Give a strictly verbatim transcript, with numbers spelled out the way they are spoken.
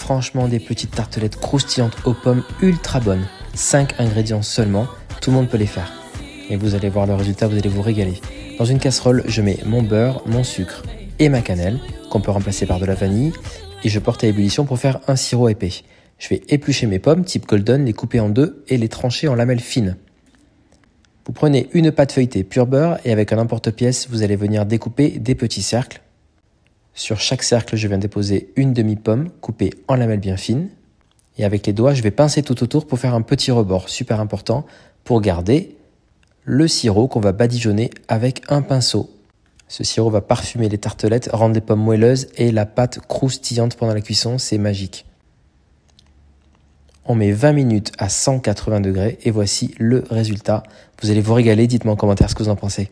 franchement des petites tartelettes croustillantes aux pommes ultra bonnes. cinq ingrédients seulement, tout le monde peut les faire. Et vous allez voir le résultat, vous allez vous régaler. Dans une casserole, je mets mon beurre, mon sucre et ma cannelle, qu'on peut remplacer par de la vanille, et je porte à ébullition pour faire un sirop épais. Je vais éplucher mes pommes type golden, les couper en deux et les trancher en lamelles fines. Vous prenez une pâte feuilletée pur beurre et avec un emporte-pièce, vous allez venir découper des petits cercles. Sur chaque cercle, je viens déposer une demi-pomme coupée en lamelles bien fines. Et avec les doigts, je vais pincer tout autour pour faire un petit rebord, super important, pour garder le sirop qu'on va badigeonner avec un pinceau. Ce sirop va parfumer les tartelettes, rendre les pommes moelleuses et la pâte croustillante pendant la cuisson, c'est magique. On met vingt minutes à cent quatre-vingts degrés et voici le résultat. Vous allez vous régaler, dites-moi en commentaire ce que vous en pensez.